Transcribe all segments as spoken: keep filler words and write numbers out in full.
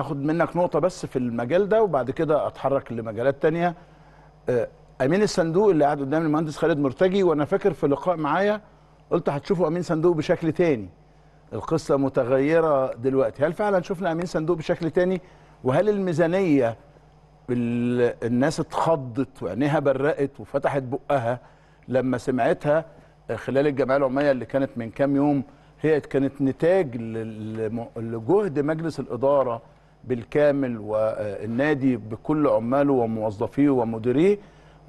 اخد منك نقطه بس في المجال ده وبعد كده اتحرك لمجالات تانية. امين الصندوق اللي قاعد قدام المهندس خالد مرتجي، وانا فاكر في لقاء معايا قلت هتشوفوا امين صندوق بشكل تاني. القصه متغيره دلوقتي، هل فعلا شفنا امين صندوق بشكل تاني؟ وهل الميزانيه الناس اتخضت وعينيها برقت وفتحت بقها لما سمعتها خلال الجمعيه العموميه اللي كانت من كام يوم؟ هي كانت نتاج لجهد مجلس الاداره بالكامل والنادي بكل عماله وموظفيه ومديريه،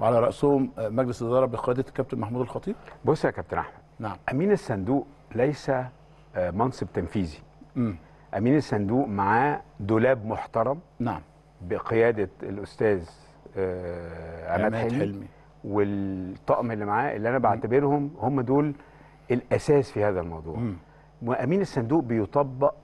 وعلى راسهم مجلس الاداره بقياده الكابتن محمود الخطيب. بص يا كابتن احمد، نعم، امين الصندوق ليس منصب تنفيذي. امم امين الصندوق معاه دولاب محترم، نعم، بقياده الاستاذ عماد حلمي, حلمي والطقم اللي معاه، اللي انا بعتبرهم هم دول الاساس في هذا الموضوع. مم. وامين الصندوق بيطبق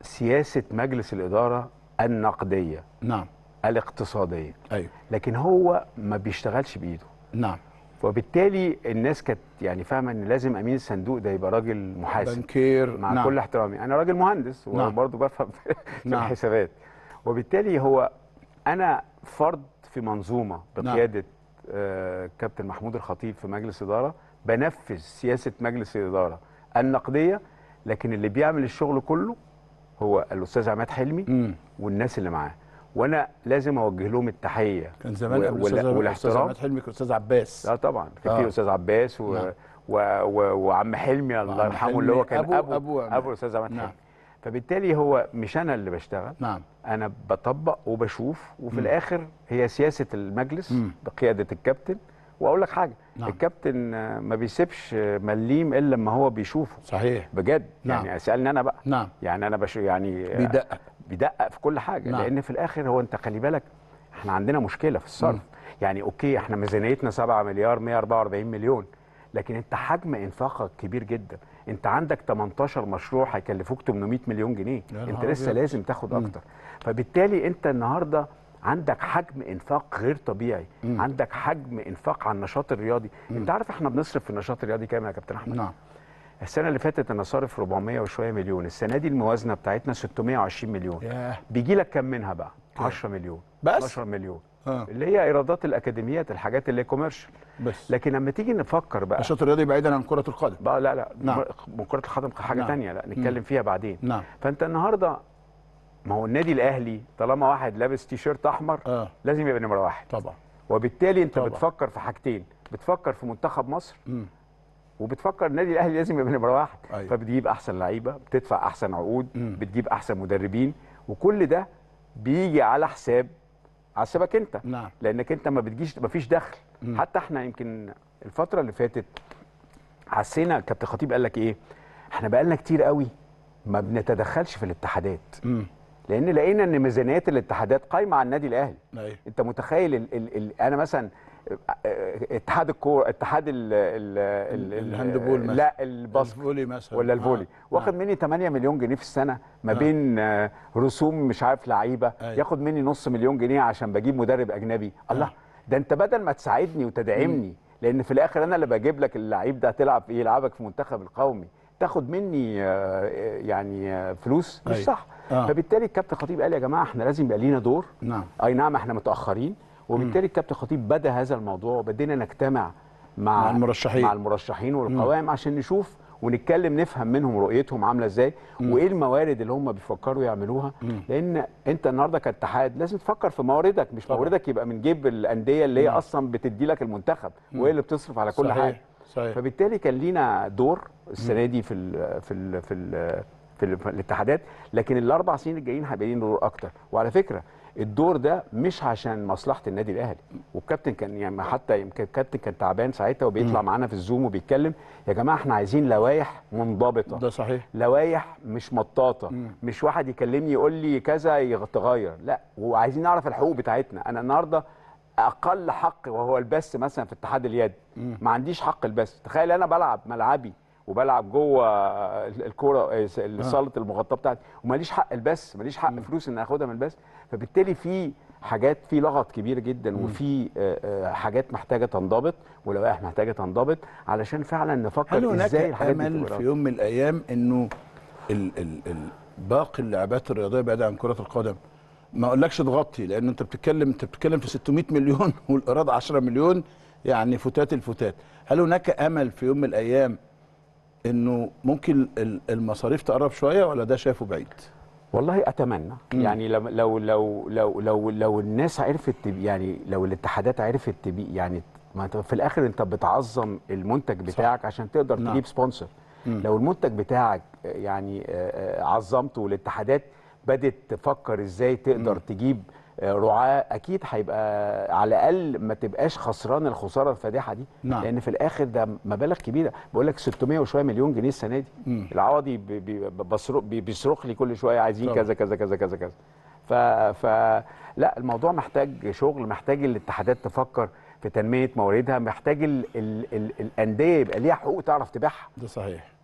سياسه مجلس الاداره النقديه، نعم، الاقتصاديه، ايوه، لكن هو ما بيشتغلش بايده، نعم، وبالتالي الناس كانت يعني فاهمه ان لازم امين الصندوق ده يبقى راجل محاسب بنكير، مع نعم. كل احترامي انا راجل مهندس وبرضه بفهم في نعم. الحسابات، وبالتالي هو انا فرد في منظومه بقياده آه كابتن محمود الخطيب في مجلس اداره بنفذ سياسه مجلس الاداره النقديه، لكن اللي بيعمل الشغل كله هو الاستاذ عماد حلمي م. والناس اللي معاه، وانا لازم اوجه لهم التحيه كان زمان و... وال... والاحترام. استاذ عماد حلمي كان استاذ عباس، اه طبعا كان آه. في استاذ عباس و... نعم. و... و... وعم حلمي الله يرحمه اللي هو كان ابو ابو, أبو, أبو, أبو الاستاذ عماد نعم. حلمي. فبالتالي هو مش انا اللي بشتغل، نعم، انا بطبق وبشوف، وفي م. الاخر هي سياسه المجلس م. بقياده الكابتن. واقول لك حاجه، نعم، الكابتن ما بيسيبش مليم الا لما هو بيشوفه، صحيح، بجد، نعم، يعني اسالني انا بقى، نعم، يعني انا بش يعني بيدقق بيدقق في كل حاجه، نعم، لان في الاخر هو انت خلي بالك احنا عندنا مشكله في الصرف. مم. يعني اوكي احنا ميزانيتنا سبعة مليار مية وأربعة وأربعين مليون، لكن انت حجم انفاقك كبير جدا، انت عندك تمنتاشر مشروع هيكلفوك تمنمية مليون جنيه، انت لسه لازم تاخد اكتر. مم. فبالتالي انت النهارده عندك حجم انفاق غير طبيعي، مم. عندك حجم انفاق على النشاط الرياضي. مم. انت عارف احنا بنصرف في النشاط الرياضي كام يا كابتن احمد؟ نعم، السنه اللي فاتت انا صارف أربعمية وشويه مليون، السنه دي الموازنه بتاعتنا ستمية وعشرين مليون. ياه. بيجي لك كام منها بقى؟ عشرة مليون بس، عشرة مليون آه. اللي هي ايرادات الاكاديميات، الحاجات اللي كوميرشال بس. لكن لما تيجي نفكر بقى النشاط الرياضي بعيدا عن كره القدم بقى، لا لا، نعم، من كره القدم حاجه نعم. ثانيه، لا نتكلم مم. فيها بعدين، نعم. فانت النهارده ما هو النادي الاهلي طالما واحد لابس تيشيرت احمر آه. لازم يبقى نمره واحد طبعا، وبالتالي انت طبعا. بتفكر في حاجتين، بتفكر في منتخب مصر م. وبتفكر النادي الاهلي لازم يبقى نمره واحد، أيوة. فبتجيب احسن لعيبه، بتدفع احسن عقود، م. بتجيب احسن مدربين، وكل ده بيجي على حساب على حسابك انت، نعم، لانك انت ما بتجيش، ما فيش دخل. م. حتى احنا يمكن الفتره اللي فاتت حسينا كابتن خطيب قال لك ايه، احنا بقالنا كتير قوي ما بنتدخلش في الاتحادات، م. لان لقينا ان ميزانيات الاتحادات قايمه على النادي الاهلي. أيه. انت متخيل ال ال ال انا مثلا اتحاد الكوره، اتحاد الهاندبول مثلا، لا الباسكت مثلا، ولا الفولي، آه. واخد آه. مني تمنية مليون جنيه في السنه ما آه. بين آه رسوم مش عارف لعيبه، أيه. ياخد مني نص مليون جنيه عشان بجيب مدرب اجنبي. آه. الله، ده انت بدل ما تساعدني وتدعمني، لان في الاخر انا اللي بجيب لك اللعيب ده تلعب ايه، يلعبك في المنتخب القومي، تاخد مني يعني فلوس مش صح. آه. فبالتالي الكابتن خطيب قال يا جماعه احنا لازم يبقى لينا دور، نعم، اي نعم احنا متاخرين، وبالتالي الكابتن خطيب بدا هذا الموضوع، وبدينا نجتمع مع, مع المرشحين مع المرشحين والقوائم مم. عشان نشوف ونتكلم، نفهم منهم رؤيتهم عامله ازاي، وايه الموارد اللي هم بيفكروا يعملوها، مم. لان انت النهارده كاتحاد لازم تفكر في مواردك، مش طبعا. مواردك يبقى من جيب الانديه اللي هي مم. اصلا بتدي لك المنتخب، وهي اللي بتصرف على كل صحيح. حاجه، صحيح. فبالتالي كان لينا دور السنه دي في ال في ال في ال في, ال في الاتحادات، لكن الاربع سنين الجايين هيبقى لينا دور اكتر. وعلى فكره الدور ده مش عشان مصلحه النادي الاهلي، والكابتن كان يعني حتى يمكن الكابتن كان تعبان ساعتها وبيطلع معانا في الزوم وبيتكلم يا جماعه احنا عايزين لوائح منضبطه، ده صحيح، لوائح مش مطاطه، مم. مش واحد يكلمني يقول لي كذا يتغير، لا، وعايزين نعرف الحقوق بتاعتنا. انا النهارده اقل حق وهو البث مثلا في اتحاد اليد، مم. ما عنديش حق البث، تخيل انا بلعب ملعبي وبلعب جوه الكوره صاله المغطاه بتاعتي وماليش حق البث، ماليش حق مم. فلوس ان اخدها من البث. فبالتالي في حاجات، في لغط كبير جدا، مم. وفي حاجات محتاجه تنضبط، ولوائح محتاجه تنضبط علشان فعلا نفكر ازاي الحاجات دي. هل هناك امل في يوم من الايام انه ال ال ال باقي اللاعبات الرياضيه بعيده عن كره القدم. ما اقولكش تغطي، لان انت بتتكلم انت بتتكلم في ستمائة مليون والايراد عشرة مليون، يعني فتات الفتات. هل هناك امل في يوم من الايام انه ممكن المصاريف تقرب شويه، ولا ده شايفه بعيد؟ والله اتمنى م. يعني لو لو لو لو لو, لو الناس عرفت، يعني لو الاتحادات عرفت تبيع، يعني ما في الاخر انت بتعظم المنتج بتاعك صح. عشان تقدر نعم. تجيب سبونسر. م. لو المنتج بتاعك يعني عظمته والاتحادات بدت تفكر ازاي تقدر م. تجيب رعاه، اكيد هيبقى على الاقل ما تبقاش خسران الخساره الفادحه دي نعم. لان في الاخر ده مبالغ كبيره، بقول لك ستمائة وشويه مليون جنيه السنه دي. م. العوضي بيصرخ بيصرخ لي كل شويه عايزين كذا كذا كذا كذا كذا. ف لا الموضوع محتاج شغل، محتاج الاتحادات تفكر في تنميه مواردها، محتاج ال... ال... ال... الانديه يبقى ليها حقوق تعرف تبيعها. ده صحيح.